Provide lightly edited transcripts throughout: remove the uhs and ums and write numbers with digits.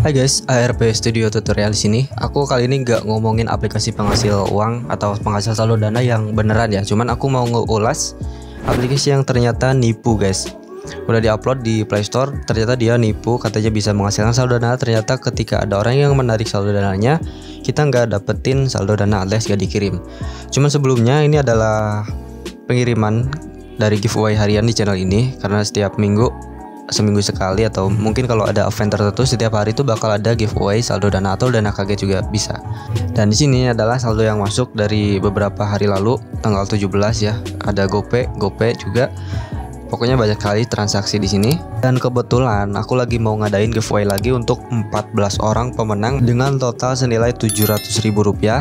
Hai guys, ARP Studio Tutorial di sini. Aku kali ini nggak ngomongin aplikasi penghasil uang atau penghasil saldo Dana yang beneran ya. Cuman aku mau ngulas aplikasi yang ternyata nipu guys. Udah diupload di Play Store, ternyata dia nipu, katanya bisa menghasilkan saldo Dana. Ternyata ketika ada orang yang menarik saldo dananya, kita nggak dapetin saldo Dana alias nggak dikirim. Cuman sebelumnya ini adalah pengiriman dari giveaway harian di channel ini, karena setiap minggu, seminggu sekali, atau mungkin kalau ada event tertentu setiap hari itu bakal ada giveaway saldo Dana atau Dana kaget juga bisa. Dan di sini adalah saldo yang masuk dari beberapa hari lalu tanggal 17 ya. Ada gopay juga. Pokoknya banyak kali transaksi di sini. Dan kebetulan aku lagi mau ngadain giveaway lagi untuk 14 orang pemenang dengan total senilai Rp700.000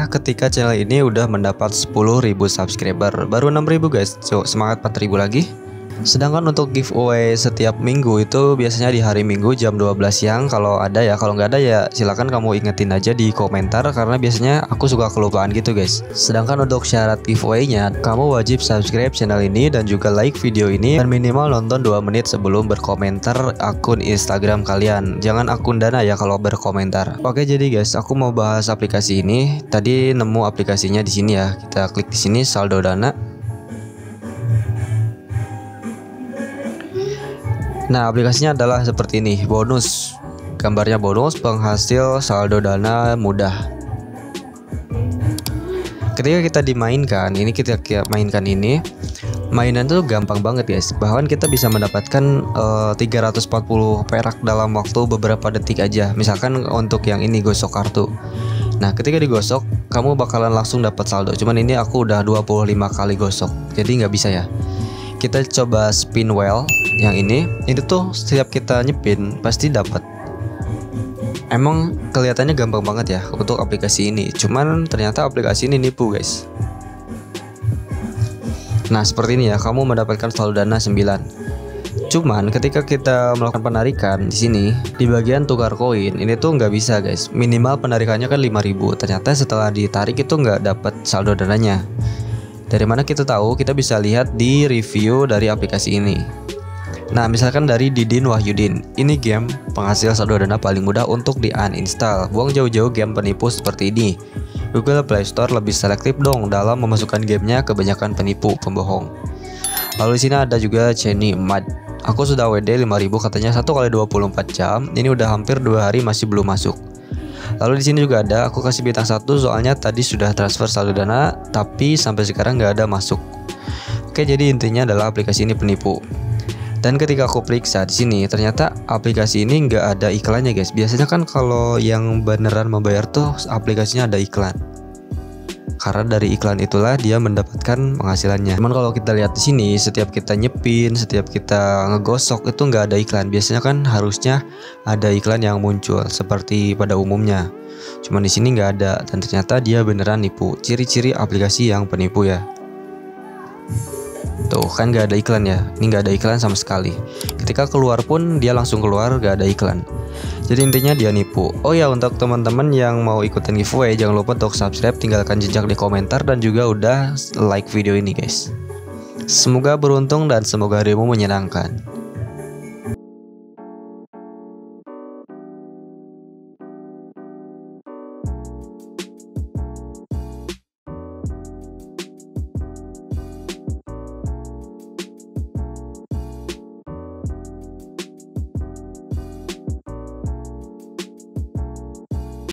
ketika channel ini udah mendapat 10.000 subscriber. Baru 6.000 guys. So, semangat 4.000 lagi. Sedangkan untuk giveaway setiap minggu itu biasanya di hari Minggu jam 12 siang kalau ada ya. Kalau nggak ada ya silahkan kamu ingetin aja di komentar, karena biasanya aku suka kelupaan gitu guys. Sedangkan untuk syarat giveaway-nya, kamu wajib subscribe channel ini dan juga like video ini, dan minimal nonton 2 menit sebelum berkomentar akun Instagram kalian. Jangan akun Dana ya kalau berkomentar. Oke, jadi guys, aku mau bahas aplikasi ini. Tadi nemu aplikasinya di sini ya. Kita klik di sini saldo Dana. Nah, aplikasinya adalah seperti ini, bonus. Gambarnya bonus, penghasil saldo Dana mudah. Ketika kita dimainkan, ini kita mainkan ini, mainan tuh gampang banget guys. Bahkan kita bisa mendapatkan 340 perak dalam waktu beberapa detik aja. Misalkan untuk yang ini gosok kartu. Nah, ketika digosok, kamu bakalan langsung dapat saldo. Cuman ini aku udah 25 kali gosok, jadi nggak bisa ya. Kita coba spin wheel yang ini tuh setiap kita nyepin pasti dapat. Emang kelihatannya gampang banget ya untuk aplikasi ini, cuman ternyata aplikasi ini nipu guys. Nah, seperti ini ya, kamu mendapatkan saldo Dana 9. Cuman ketika kita melakukan penarikan di sini di bagian tukar koin, ini tuh nggak bisa guys. Minimal penarikannya kan 5.000. Ternyata setelah ditarik itu nggak dapat saldo dananya. Dari mana kita tahu? Kita bisa lihat di review dari aplikasi ini. Nah, misalkan dari Didin Wahyudin, ini game penghasil saldo Dana paling mudah untuk di uninstall. Buang jauh-jauh game penipu seperti ini. Google Play Store lebih selektif dong dalam memasukkan gamenya, kebanyakan penipu, pembohong. Lalu di sini ada juga Cheney Mad. Aku sudah WD 5.000 katanya 1 kali 24 jam. Ini udah hampir 2 hari masih belum masuk. Lalu di sini juga ada, aku kasih bintang 1 soalnya tadi sudah transfer saldo Dana tapi sampai sekarang nggak ada masuk. Oke, jadi intinya adalah aplikasi ini penipu. Dan ketika aku periksa di sini, ternyata aplikasi ini nggak ada iklannya guys. Biasanya kan kalau yang beneran membayar tuh aplikasinya ada iklan. Karena dari iklan itulah dia mendapatkan penghasilannya. Cuman kalau kita lihat di sini, setiap kita nyepin, setiap kita ngegosok itu nggak ada iklan. Biasanya kan harusnya ada iklan yang muncul seperti pada umumnya. Cuman di sini nggak ada, dan ternyata dia beneran nipu. Ciri-ciri aplikasi yang penipu ya. Tuh kan nggak ada iklan ya. Ini nggak ada iklan sama sekali. Ketika keluar pun dia langsung keluar, nggak ada iklan. Jadi intinya dia nipu. Oh ya, untuk teman-teman yang mau ikutan giveaway, jangan lupa untuk subscribe, tinggalkan jejak di komentar, dan juga udah like video ini guys. Semoga beruntung dan semoga harimu menyenangkan.